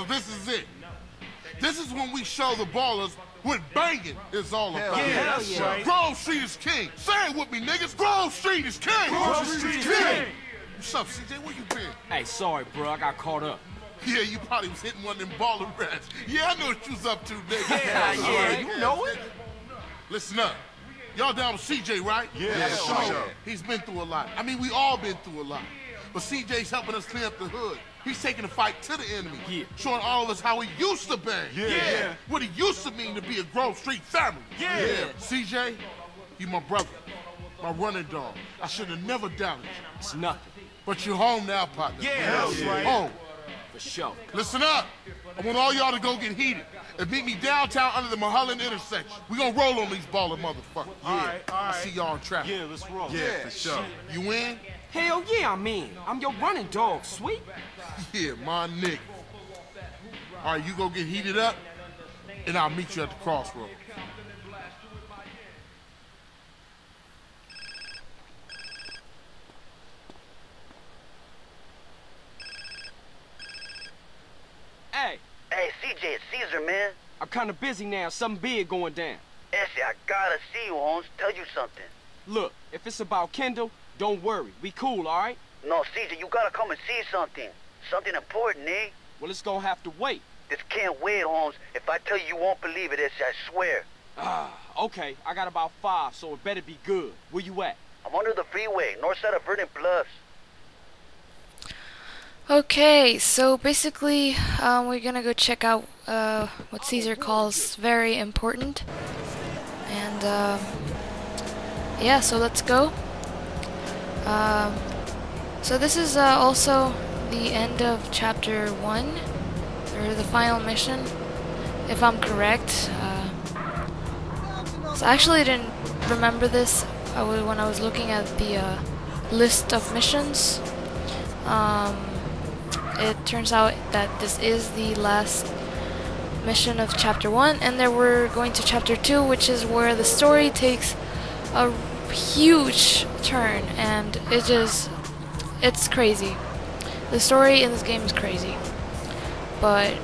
so this is it. This is when we show the ballers what banging is all about. Yeah, that's right. Grove Street is king. Say it with me, niggas. Grove Street is king. Grove Street is king. What's up, CJ? Where you been? Hey, sorry, bro. I got caught up. Yeah, you probably was hitting one of them baller rats. Yeah, I know what you was up to, nigga. Yeah, yeah. You know it? Listen up. Y'all down with CJ, right? Yeah, sure. He's been through a lot. I mean, we all been through a lot. But CJ's helping us clean up the hood. He's taking the fight to the enemy, showing all of us how he used to bang. Yeah. What it used to mean to be a Grove Street family. Yeah. CJ, you my brother, my running dog. I should have never doubted you. It's nothing. But you're home now, partner. Yeah, that's right. Home. For sure. Listen up. I want all y'all to go get heated and meet me downtown under the Mulholland intersection. We gonna roll on these baller motherfuckers. Yeah. All right, all right. I see y'all in traffic. Yeah, let's roll. Yeah, for sure. You in? Hell yeah, I'm in. I'm your running dog, Sweet. Yeah, my nigga. All right, you go get heated up, and I'll meet you at the crossroads. Hey. Hey, CJ, it's Cesar, man. I'm kind of busy now. Something big going down. Essie, I gotta see you, Holmes. Tell you something. Look, if it's about Kendl, don't worry. We cool, all right? No, Cesar, you gotta come and see something. Something important, eh? Well, it's gonna have to wait. This can't wait, Holmes. If I tell you, you won't believe it, Essie, I swear. Ah, okay. I got about 5, so it better be good. Where you at? I'm under the freeway, north side of Vernon Bluffs. Okay, so basically, we're gonna go check out what Cesar calls very important, and yeah, so let's go. So this is also the end of chapter 1, or the final mission, if I'm correct. So I actually didn't remember this when I was looking at the list of missions. It turns out that this is the last mission of chapter 1, and then we're going to chapter 2, which is where the story takes a huge turn, and it's crazy. The story in this game is crazy, but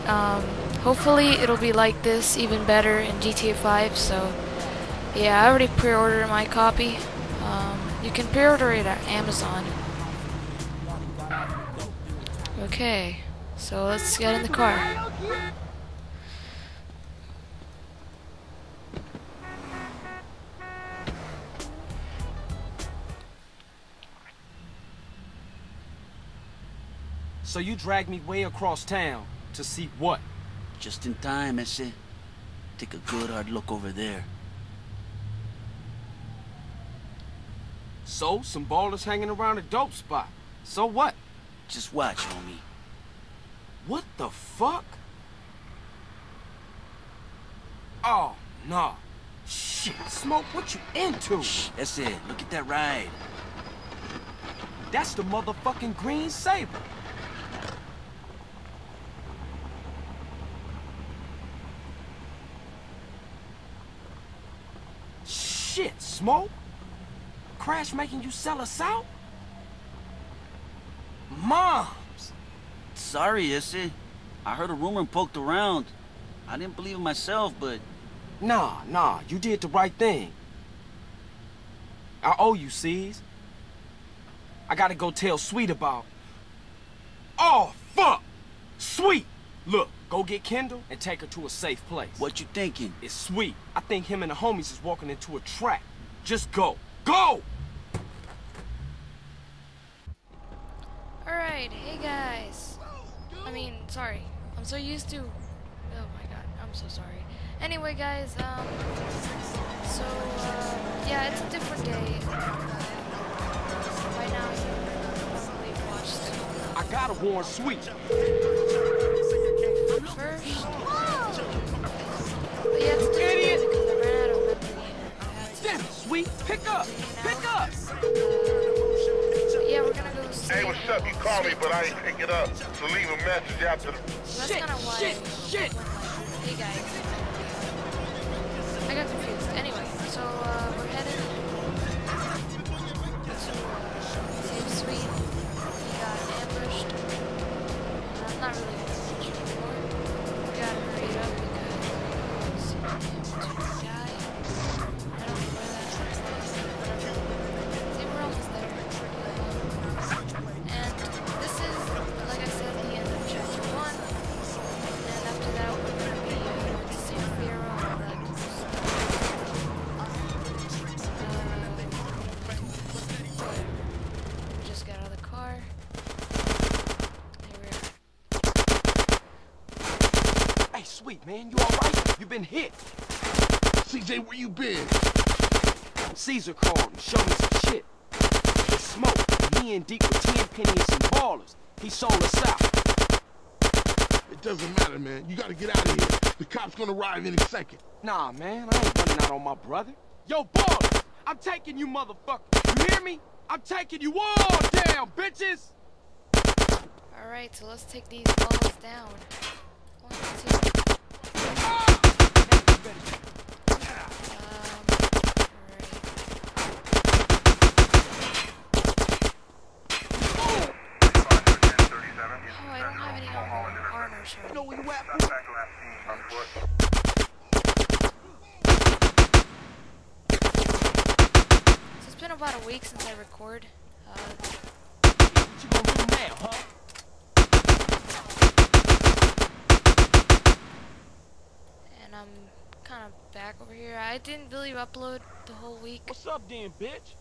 hopefully it'll be like this, even better, in GTA 5, so yeah, I already pre-ordered my copy. You can pre-order it at Amazon. Okay, so let's get in the car. So you dragged me way across town to see what? Just in time, Essie. Take a good hard look over there. So, some ballers hanging around a dope spot. So what? Just watch, homie. What the fuck? Oh, no. Shit, Smoke, what you into? Shh, that's it. Look at that ride. That's the motherfucking Green Sabre. Shit, Smoke? Crash making you sell us out? Moms! Sorry, Essie. I heard a rumor and poked around. I didn't believe it myself, but... Nah, you did the right thing. I owe you, C's. I gotta go tell Sweet about... Oh, fuck! Sweet! Look, go get Kendl and take her to a safe place. What you thinking? It's Sweet. I think him and the homies is walking into a trap. Just go. Go! Alright, hey guys. I mean, sorry. I'm so used to... Oh my god, I'm so sorry. Anyway guys, so, yeah, it's a different day. By now, you've probably watched... I gotta warn Sweet! First... But yeah, it's a different day because I ran out of memory and I had to... Damn, Sweet! Pick up! Pick up! Yeah, we're gonna go see. Hey, what's up? You call me, but I ain't pick it up. So leave a message after the... That's kind of why. Shit! Hey, guys. I got confused. Anyway, so, we're headed to, save Sweet. He got ambushed. I'm not really sure. Sweet, man, you all right? You been hit. CJ, where you been? Cesar called and showed me some shit. It's Smoke. He and Deke with Tenpenny and some ballers. He sold us out. It doesn't matter, man. You gotta get out of here. The cops gonna arrive any second. Nah, man, I ain't running out on my brother. Yo, ballers! I'm taking you, motherfucker. You hear me? I'm taking you all down, bitches! Alright, so let's take these balls down. 1, 2... Ah! Alright. Oh, I don't have any armor, sure. You know where you at, bro? It's been about a week since I record. What you gonna do now, huh? And I'm kind of back over here. I didn't really upload the whole week. What's up, damn bitch?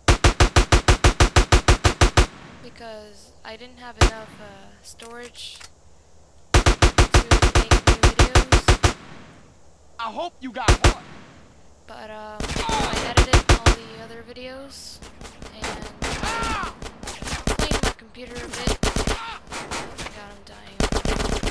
Because I didn't have enough storage to make new videos. I hope you got one. But I edited all the other videos and cleaned my computer a bit. Oh my god, I'm dying.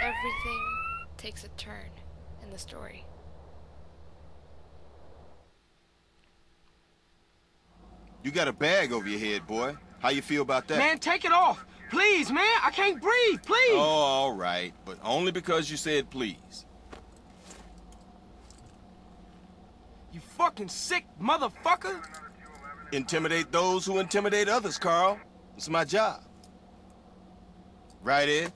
Everything takes a turn in the story. You got a bag over your head, boy. How you feel about that? Man, take it off. Please, man. I can't breathe. Please. Oh, all right. But only because you said please. You fucking sick motherfucker. Intimidate those who intimidate others, Carl. It's my job. Right, Ed?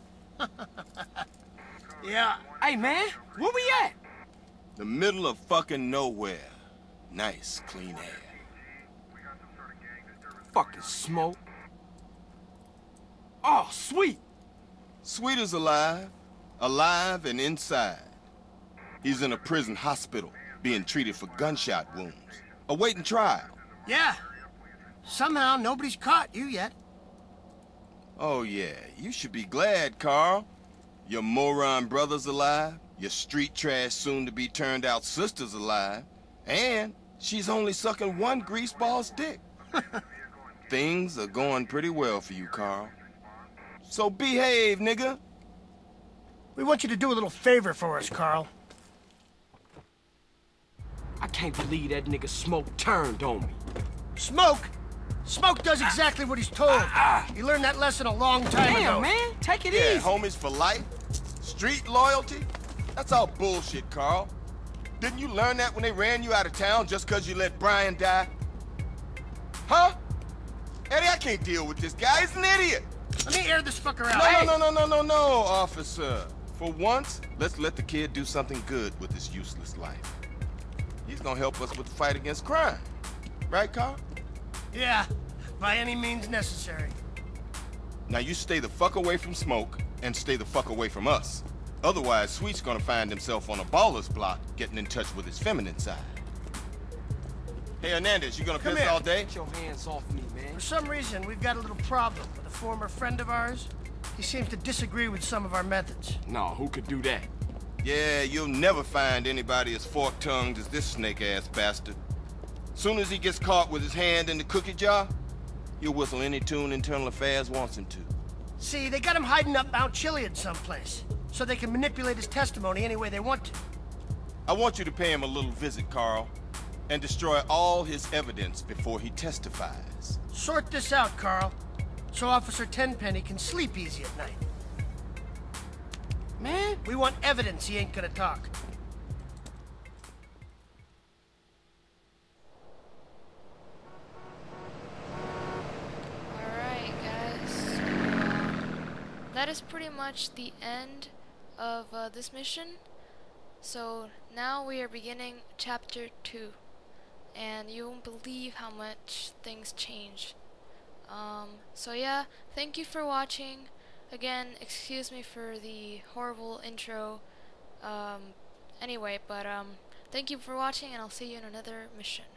Yeah. Hey, man, where we at? The middle of fucking nowhere. Nice, clean air. Fucking Smoke. Oh, Sweet. Sweet is alive. Alive and inside. He's in a prison hospital, being treated for gunshot wounds. Awaiting trial. Yeah. Somehow nobody's caught you yet. Oh, yeah. You should be glad, Carl. Your moron brother's alive, your street trash soon-to-be turned-out sister's alive, and she's only sucking one greaseball's dick. Things are going pretty well for you, Carl. So behave, nigga. We want you to do a little favor for us, Carl. I can't believe that nigga Smoke turned on me. Smoke? Smoke does exactly what he's told. He learned that lesson a long time ago. Damn, man. Take it easy. Homies for life. Street loyalty. That's all bullshit, Carl. Didn't you learn that when they ran you out of town just because you let Brian die? Huh? Eddie, I can't deal with this guy. He's an idiot. Let me air this fucker out. No, hey. No, officer. For once, let's let the kid do something good with his useless life. He's gonna help us with the fight against crime. Right, Carl? Yeah, by any means necessary. Now you stay the fuck away from Smoke, and stay the fuck away from us. Otherwise, Sweet's gonna find himself on a baller's block, getting in touch with his feminine side. Hey, Hernandez, you gonna piss all day? Get your hands off me, man. For some reason, we've got a little problem with a former friend of ours. He seems to disagree with some of our methods. No, who could do that? Yeah, you'll never find anybody as fork-tongued as this snake-ass bastard. Soon as he gets caught with his hand in the cookie jar, he'll whistle any tune Internal Affairs wants him to. See, they got him hiding up Mount Chiliad someplace, so they can manipulate his testimony any way they want to. I want you to pay him a little visit, Carl, and destroy all his evidence before he testifies. Sort this out, Carl, so Officer Tenpenny can sleep easy at night. Man, we want evidence he ain't gonna talk. That is pretty much the end of this mission. So now we are beginning Chapter 2. and you won't believe how much things change. So yeah, thank you for watching. Again, excuse me for the horrible intro. Anyway, but thank you for watching, and I'll see you in another mission.